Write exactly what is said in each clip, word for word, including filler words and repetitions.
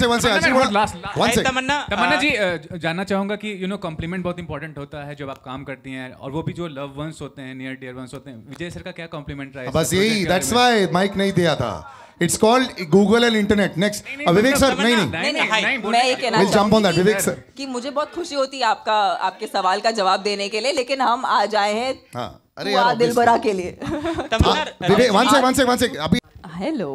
से वन से आज तमन्ना तमन्ना जी जानना चाहूँगा कि यू नो कॉम्प्लीमेंट बहुत इंपॉर्टेंट होता है जब आप काम करती हैं और वो भी जो लव वंस होते हैं नियर डियर वंस होते हैं विजय सर का क्या कॉम्प्लीमेंट रहा है बस यही दैट्स व्हाई माइक नहीं दिया था it's called Google and internet next Vivek sir नहीं नहीं मैं ये कहना चाहूँगी कि मुझे बहुत खुशी होती है आपका आपके सवाल का जवाब देने के लिए लेकिन हम आ जाए हैं अरे यार दिल भरा के लिए तमन्ना हेलो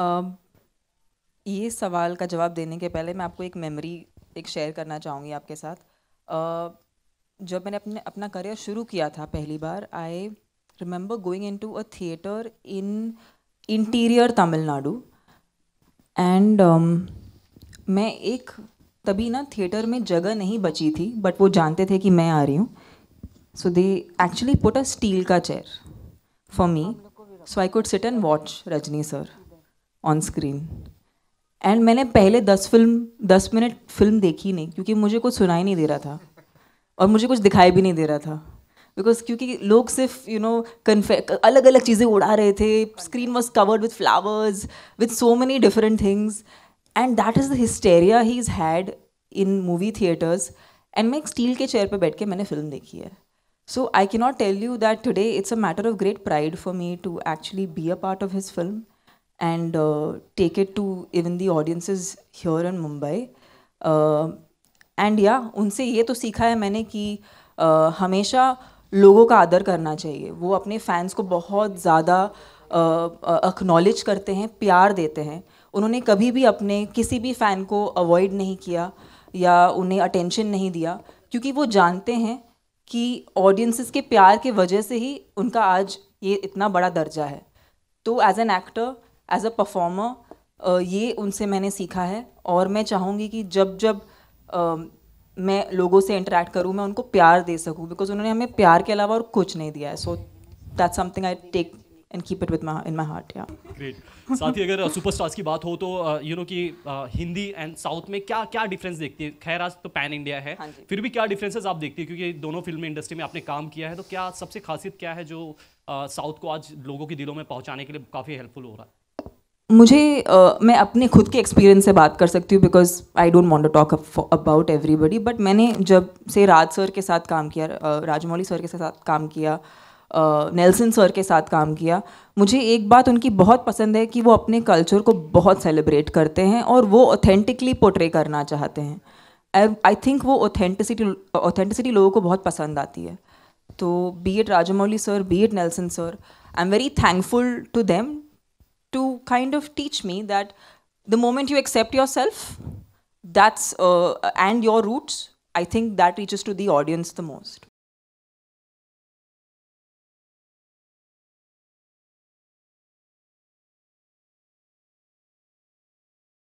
Uh, ये सवाल का जवाब देने के पहले मैं आपको एक मेमोरी एक शेयर करना चाहूँगी आपके साथ uh, जब मैंने अपने अपना करियर शुरू किया था पहली बार I remember going in to a theatre in interior Tamil Nadu and मैं एक तभी ना थिएटर में जगह नहीं बची थी बट वो जानते थे कि मैं आ रही हूँ so they actually put a steel का chair for me so I could sit and watch Rajni sir on screen and मैंने पहले दस फिल्म दस मिनट फिल्म देखी नहीं क्योंकि मुझे कुछ सुनाई नहीं दे रहा था और मुझे कुछ दिखाई भी नहीं दे रहा था बिकॉज क्योंकि लोग सिर्फ यू नो कन्फे अलग अलग चीज़ें उड़ा रहे थे screen was covered with flowers with so many different things and that is the hysteria he is had in movie theatres and मैं एक स्टील के चेयर पर बैठ के मैंने फिल्म देखी है so I can not tell you that today it's a matter of great pride for me to actually be a part of his film and uh, take it to even the audiences here in Mumbai uh, and yeah उनसे ये तो सीखा है मैंने कि uh, हमेशा लोगों का आदर करना चाहिए वो अपने फैंस को बहुत ज़्यादा एक्नॉलेज uh, uh, करते हैं प्यार देते हैं उन्होंने कभी भी अपने किसी भी फ़ैन को अवॉइड नहीं किया या उन्हें अटेंशन नहीं दिया क्योंकि वो जानते हैं कि ऑडियंसेस के प्यार के वजह से ही उनका आज ये इतना बड़ा दर्जा है तो as an actor as a performer ये उनसे मैंने सीखा है और मैं चाहूँगी कि जब जब uh, मैं लोगों से इंटरेक्ट करूँ मैं उनको प्यार दे सकूँ बिकॉज उन्होंने हमें प्यार के अलावा और कुछ नहीं दिया है so that's something I take and keep it with my in my heart या ग्रेट साथ ही अगर सुपरस्टार्स की बात हो तो यू नो कि हिंदी एंड साउथ में क्या क्या डिफरेंस देखती है खैर आज तो पैन इंडिया है फिर भी क्या डिफरेंसेस आप देखती है क्योंकि दोनों फिल्म इंडस्ट्री में आपने काम किया है तो क्या सबसे खासियत क्या है जो साउथ uh, को आज लोगों के दिलों में पहुँचाने के लिए काफ़ी हेल्पफुल हो रहा है मुझे uh, मैं अपने खुद के एक्सपीरियंस से बात कर सकती हूँ because I don't want to talk about everybody but मैंने जब से राज सर के साथ काम किया uh, राजमौली सर के साथ काम किया नेल्सन uh, सर के साथ काम किया मुझे एक बात उनकी बहुत पसंद है कि वो अपने कल्चर को बहुत सेलिब्रेट करते हैं और वो ऑथेंटिकली पोर्ट्रे करना चाहते हैं आई थिंक वो ऑथेंटिसिटी ऑथेंटिसिटी लोगों को बहुत पसंद आती है तो be it Rajamouli sir be it Nelson sir I am very thankful to them to kind of teach me that the moment you accept yourself that's uh, and your roots I think that reaches to the audience the most